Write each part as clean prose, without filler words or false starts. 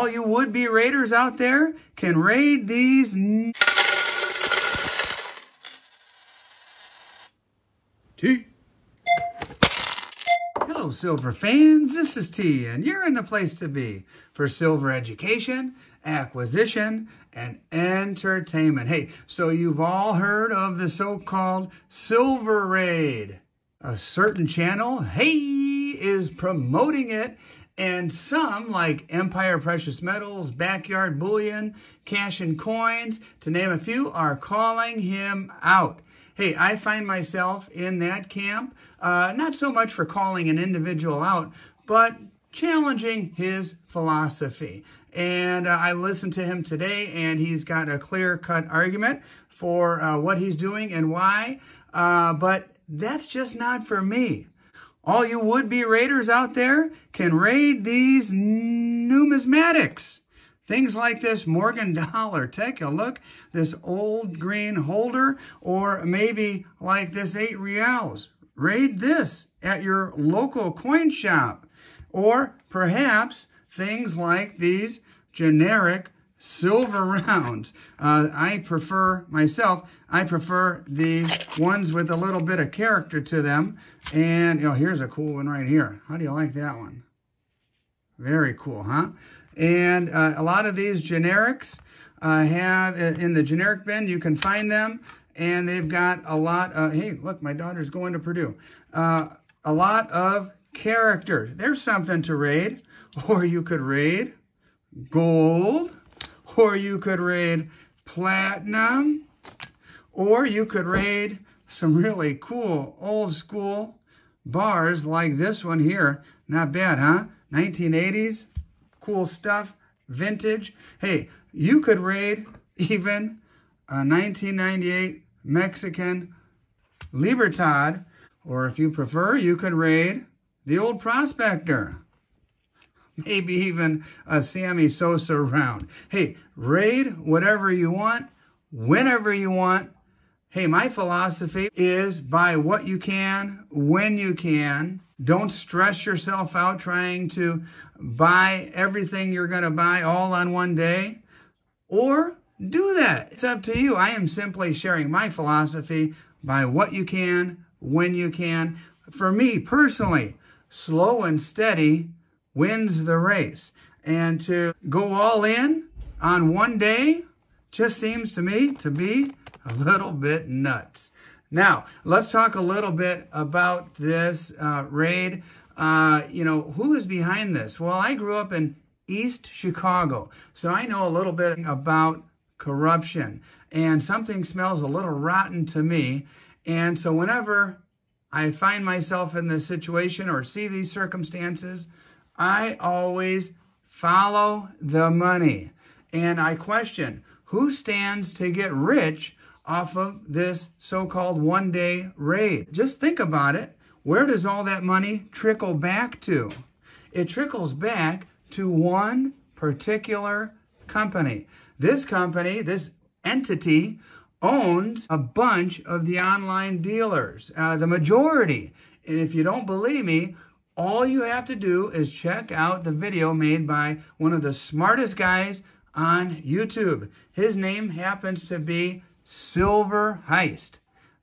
all you would-be raiders out there can raid these. T. Hello, Silver fans. This is T, and you're in the place to be for silver education, acquisition, and entertainment. Hey, so you've all heard of the so-called Silver Raid. A certain channel, hey, is promoting it. And some, like Empire Precious Metals, Backyard Bullion, Cash and Coins, to name a few, are calling him out. Hey, I find myself in that camp, not so much for calling an individual out, but challenging his philosophy. And I listened to him today, and he's got a clear-cut argument for what he's doing and why, but that's just not for me. All you would-be raiders out there can raid these numismatics. Things like this Morgan Dollar. Take a look. This old green holder, or maybe like this 8 reals. Raid this at your local coin shop. Or perhaps things like these generic silver rounds. I prefer these ones with a little bit of character to them. And, you know, here's a cool one right here. How do you like that one? Very cool, huh? And a lot of these generics have, in the generic bin, you can find them. And they've got a lot of, hey, look, my daughter's going to Purdue. A lot of character. There's something to raid. Or you could raid gold. Or you could raid platinum, or you could raid some really cool old school bars like this one here. Not bad, huh? 1980s, cool stuff, vintage. Hey, you could raid even a 1998 Mexican Libertad, or if you prefer, you could raid the Old Prospector. Maybe even a Sammy Sosa round. Hey, raid whatever you want, whenever you want. Hey, my philosophy is buy what you can, when you can. Don't stress yourself out trying to buy everything you're going to buy all on one day. Or do that. It's up to you. I am simply sharing my philosophy. Buy what you can, when you can. For me personally, slow and steady wins the race. And to go all in on one day just seems to me to be a little bit nuts. Now, let's talk a little bit about this raid. You know, who is behind this? Well, I grew up in East Chicago, so I know a little bit about corruption. And something smells a little rotten to me. And so whenever I find myself in this situation or see these circumstances, I always follow the money, and I question who stands to get rich off of this so-called one-day raid. Just think about it. Where does all that money trickle back to? It trickles back to one particular company. This company, this entity, owns a bunch of the online dealers, the majority. And if you don't believe me, all you have to do is check out the video made by one of the smartest guys on YouTube. His name happens to be Silver Heist.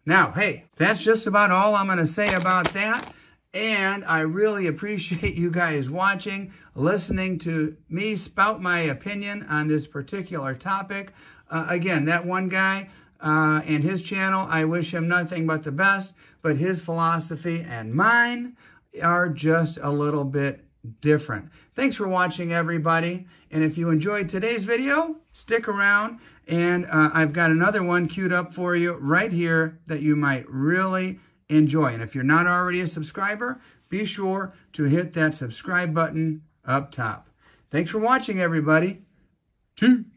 Now, hey, that's just about all I'm going to say about that. And I really appreciate you guys watching, listening to me spout my opinion on this particular topic. Again, that one guy and his channel, I wish him nothing but the best, but his philosophy and mine are just a little bit different. Thanks for watching, everybody. And if you enjoyed today's video, stick around. And I've got another one queued up for you right here that you might really enjoy. And if you're not already a subscriber, be sure to hit that subscribe button up top. Thanks for watching, everybody. Cheers.